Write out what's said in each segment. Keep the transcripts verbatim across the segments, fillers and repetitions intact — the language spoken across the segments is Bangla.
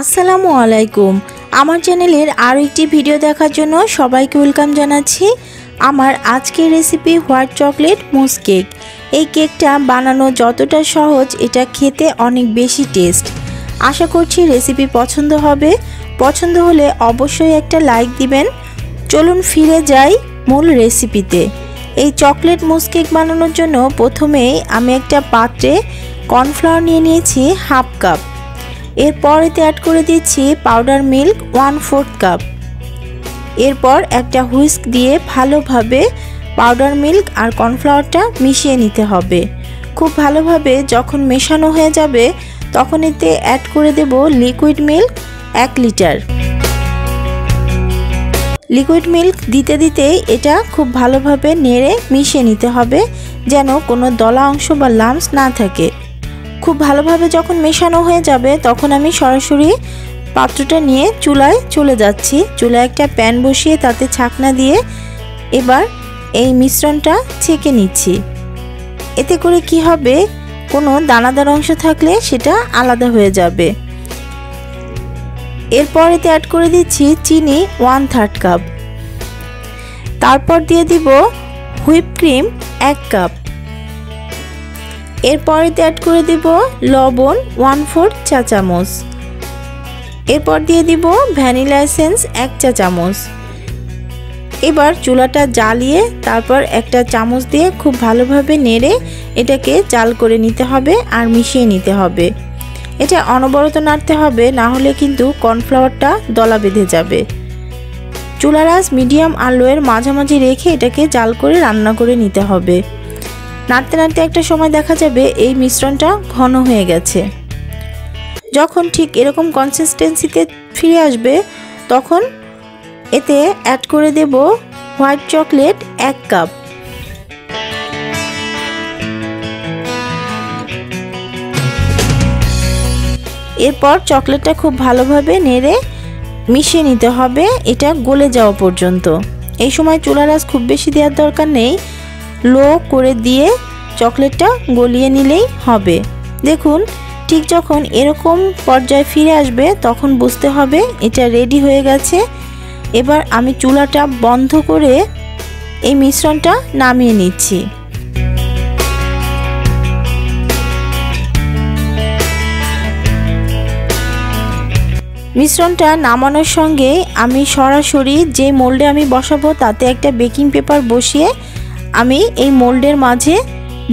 আসসালামু আলাইকুম। আমার চ্যানেলের আরও একটি ভিডিও দেখার জন্য সবাইকে ওয়েলকাম জানাচ্ছি। আমার আজকের recipe white chocolate mousse cake. এই কেকটা বানানো যতটা সহজ, এটা খেতে অনেক বেশি টেস্ট। আশা করছি রেসিপি পছন্দ হবে। পছন্দ হলে অবশ্যই একটা লাইক দিবেন। চলুন ফিরে যাই মূল রেসিপিতে। এই চকলেট মুস কেক বানানোর জন্য প্রথমেই আমি একটা পাত্রে কর্নফ্লাওয়ার নিয়ে নিয়েছি হাফ কাপ। এরপর এতে অ্যাড করে দিচ্ছি powder milk one fourth cup. এরপর একটা হুইস্ক দিয়ে ভালোভাবে পাউডার মিল্ক আর কর্নফ্লাওয়ারটা মিশিয়ে নিতে হবে। খুব ভালোভাবে যখন মেশানো হয়ে যাবে তখন এতে অ্যাড করে দেব লিকুইড মিল্ক এক লিটার। লিকুইড মিল্ক দিতে দিতে এটা খুব ভালোভাবে নেড়ে মিশিয়ে নিতে হবে, যেন কোনো দলা অংশ বা লাম্পস না থাকে। খুব ভালোভাবে যখন মেশানো হয়ে যাবে তখন আমি সরাসরি পাত্রটা নিয়ে চুলায় চলে যাচ্ছি। চুলায় একটা প্যান বসিয়ে তাতে ছাকনা দিয়ে এবার এই মিশ্রণটা ছেঁকে নিচ্ছি। এতে করে কি হবে, কোনো দানাদার অংশ থাকলে সেটা আলাদা হয়ে যাবে। এরপর এতে অ্যাড করে দিচ্ছি চিনি ওয়ান থার্ড কাপ। তারপর দিয়ে দিব হুইপ ক্রিম এক কাপ। এরপর এতে অ্যাড করে দিব লবণ ওয়ান ফোর্থ চা চামচ। এরপর দিয়ে দিব ভ্যানিলা এসেন্স এক চা চামচ। এবার চুলাটা জ্বালিয়ে তারপর একটা চামচ দিয়ে খুব ভালোভাবে নেড়ে এটাকে জাল করে নিতে হবে আর মিশিয়ে নিতে হবে। এটা অনবরত নাড়তে হবে, না হলে কিন্তু কর্নফ্লাওয়ারটা দলা বেঁধে যাবে। চুলার আঁচ মিডিয়াম আর লোয়ের মাঝামাঝি রেখে এটাকে জাল করে রান্না করে নিতে হবে। নাড়তে নাড়তে একটা সময় দেখা যাবে এই মিশ্রণটা ঘন হয়ে গেছে। যখন ঠিক এরকম কনসিস্টেন্সিতে ফিরে আসবে তখন এতে অ্যাড করে দেব হোয়াইট চকলেট এক কাপ। এরপর চকলেটটা খুব ভালোভাবে নেড়ে মিশিয়ে নিতে হবে এটা গলে যাওয়া পর্যন্ত। এই সময় চুলার আঁচ খুব বেশি দেওয়ার দরকার নেই, লো করে দিয়ে চকলেটটা গলিয়ে নিলেই হবে। দেখুন, ঠিক যখন এরকম পর্যায়ে ফিরে আসবে তখন বুঝতে হবে এটা রেডি হয়ে গেছে। এবার আমি চুলাটা বন্ধ করে এই মিশ্রণটা নামিয়ে নিচ্ছি। মিশ্রণটা নামানোর সঙ্গে আমি সরাসরি যে মোল্ডে আমি বসাবো তাতে একটা বেকিং পেপার বসিয়ে আমি এই মোল্ডের মাঝে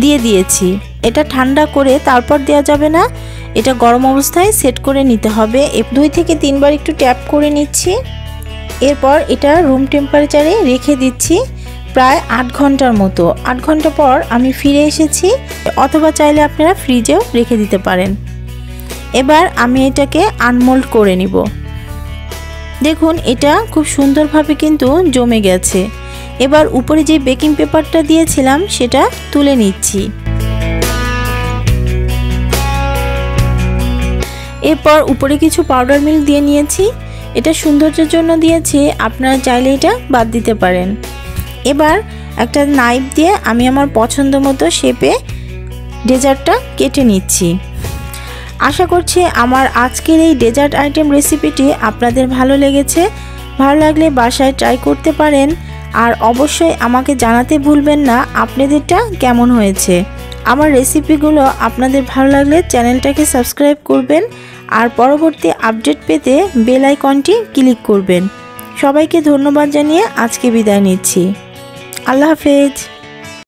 দিয়ে দিয়েছি। এটা ঠান্ডা করে তারপর দেওয়া যাবে না, এটা গরম অবস্থায় সেট করে নিতে হবে। দুই থেকে তিনবার একটু ট্যাপ করে নিচ্ছি। এরপর এটা রুম টেম্পারেচারে রেখে দিচ্ছি প্রায় আট ঘন্টার মতো। আট ঘন্টা পর আমি ফিরে এসেছি, অথবা চাইলে আপনারা ফ্রিজেও রেখে দিতে পারেন। এবার আমি এটাকে আনমোল্ড করে নিব। দেখুন, এটা খুব সুন্দরভাবে কিন্তু জমে গেছে। এবার উপরে যে বেকিং পেপারটা দিয়েছিলাম সেটা তুলে নিচ্ছি। এরপর উপরে কিছু পাউডার মিল্ক দিয়ে নিয়েছি, এটা সৌন্দর্যের জন্য দিয়েছি, আপনারা চাইলে এটা বাদ দিতে পারেন। এবার একটা নাইফ দিয়ে আমি আমার পছন্দ মতো শেপে ডেজার্টটা কেটে নিচ্ছি। আশা করছি আমার আজকের এই ডেজার্ট আইটেম রেসিপিটি আপনাদের ভালো লেগেছে। ভালো লাগলে বাসায় ট্রাই করতে পারেন, আর অবশ্যই আমাকে জানাতে ভুলবেন না আপনাদেরটা কেমন হয়েছে। আমার রেসিপিগুলো আপনাদের ভালো লাগলে চ্যানেলটাকে সাবস্ক্রাইব করবেন, আর পরবর্তী আপডেট পেতে বেল আইকনটি ক্লিক করবেন। সবাইকে ধন্যবাদ জানিয়ে আজকে বিদায় নিচ্ছি। আল্লাহ হাফেজ।